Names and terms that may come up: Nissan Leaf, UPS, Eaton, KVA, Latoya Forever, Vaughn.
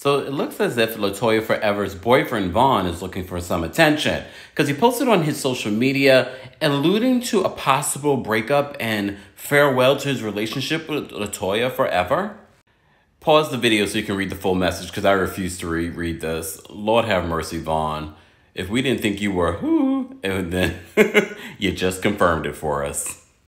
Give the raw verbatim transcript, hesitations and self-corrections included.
So it looks as if Latoya Forever's boyfriend, Vaughn, is looking for some attention because he posted on his social media alluding to a possible breakup and farewell to his relationship with Latoya Forever. Pause the video so you can read the full message because I refuse to reread this. Lord have mercy, Vaughn. If we didn't think you were who, and then you just confirmed it for us.